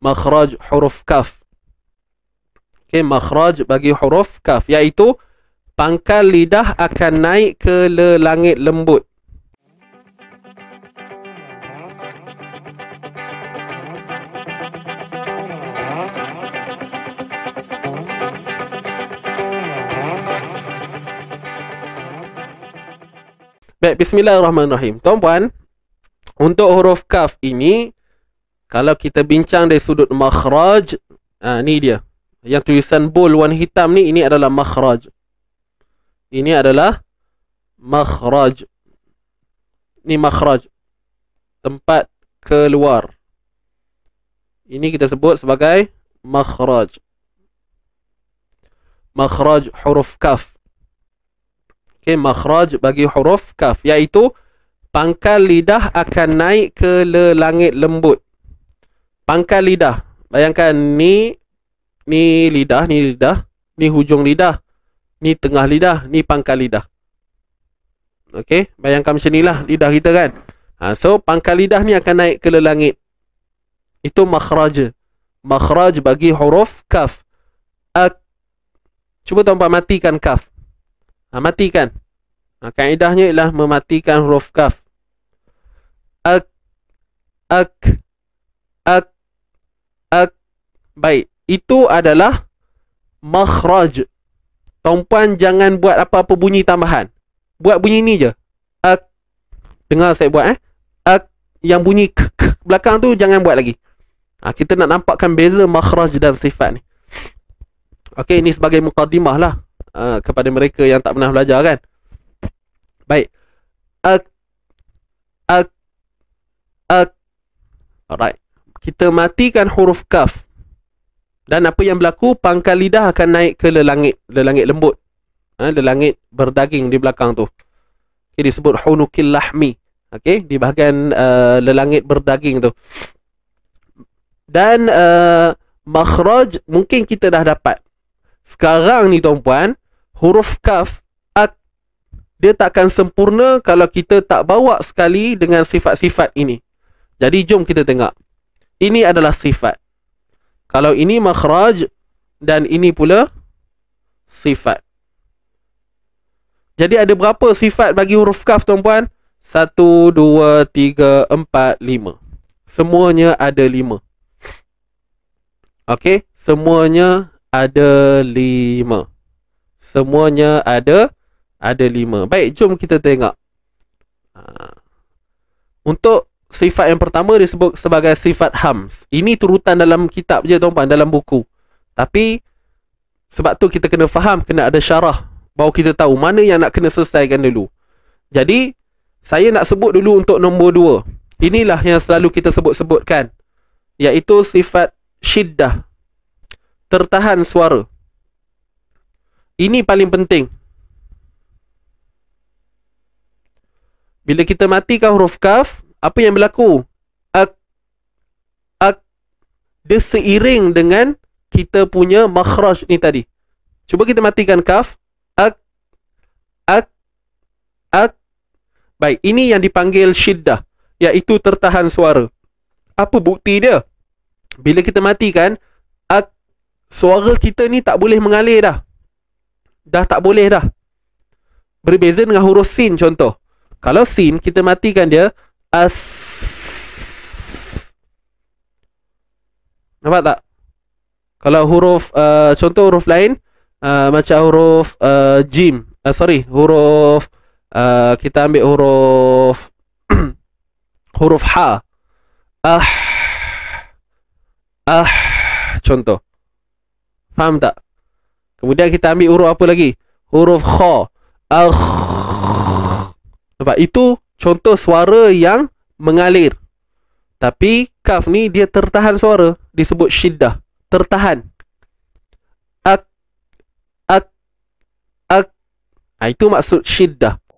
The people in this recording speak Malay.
makhraj huruf kaf. Oke, makhraj bagi huruf kaf, iaitu pangkal lidah akan naik ke langit lembut. Baik, bismillahirrahmanirrahim. Tuan-tuan, untuk huruf kaf ini, kalau kita bincang dari sudut makhraj, ni dia. Yang tulisan bold warna hitam ni, ini adalah makhraj. Ini adalah makhraj. Ni makhraj, tempat keluar. Ini kita sebut sebagai makhraj. Makhraj huruf kaf. Okay, makhraj bagi huruf kaf, iaitu pangkal lidah akan naik ke langit lembut. Pangkal lidah, bayangkan ni lidah, ni hujung lidah, ni tengah lidah, ni pangkal lidah. Okey, bayangkan macam inilah lidah kita kan. So pangkal lidah ni akan naik ke langit. Itu makhraj. Makhraj bagi huruf kaf. Cuba tuan-tuan matikan kaf. Matikan. Kaedahnya ialah mematikan huruf kaf. Ak. Baik. Itu adalah makhraj. Tuan-tuan jangan buat apa-apa bunyi tambahan. Buat bunyi ni je. Ak. Dengar saya buat Ak. Yang bunyi k belakang tu jangan buat lagi. Kita nak nampakkan beza makhraj dan sifat ni. Okey, ini sebagai mukadimah lah. Kepada mereka yang tak pernah belajar kan. Baik. Ak. Alright. Kita matikan huruf kaf. Dan apa yang berlaku, pangkal lidah akan naik ke langit. Langit lembut. Langit berdaging di belakang tu. Okay, disebut hunukil lahmi. Okay, di bahagian langit berdaging tu. Dan makhraj mungkin kita dah dapat. Sekarang ni tuan-puan, huruf kaf, ak, dia takkan sempurna kalau kita tak bawa sekali dengan sifat-sifat ini. Jadi jom kita tengok. Ini adalah sifat. Kalau ini makhraj dan ini pula sifat. Jadi ada berapa sifat bagi huruf kaf tuan-puan? 1, 2, 3, 4, 5. Semuanya ada 5. Okey, semuanya ada 5. Semuanya ada 5. Baik, jom kita tengok. Untuk sifat yang pertama disebut sebagai sifat hams. Ini turutan dalam kitab je tuan-tuan, dalam buku. Tapi sebab tu kita kena faham, kena ada syarah, baru kita tahu mana yang nak kena selesaikan dulu. Jadi saya nak sebut dulu untuk nombor 2. Inilah yang selalu kita sebut-sebutkan, iaitu sifat syiddah, tertahan suara. Ini paling penting. Bila kita matikan huruf kaf, apa yang berlaku? Ak. Dia seiring dengan kita punya makhraj ni tadi. Cuba kita matikan kaf. Ak. Baik, ini yang dipanggil syiddah, iaitu tertahan suara. Apa bukti dia? Bila kita matikan, suara kita ni tak boleh mengalir dah. Dah tak boleh dah. Berbeza dengan huruf sin contoh. Kalau sin, kita matikan dia. As. Nampak tak? Kalau huruf, contoh huruf lain, macam huruf jim. Huruf, kita ambil huruf huruf ha. Ah. Contoh. Faham tak? Kemudian kita ambil huruf apa lagi? Huruf kha. Nampak? Itu contoh suara yang mengalir. Tapi kaf ni dia tertahan suara. Disebut syiddah. Tertahan. Ak. Itu maksud syiddah.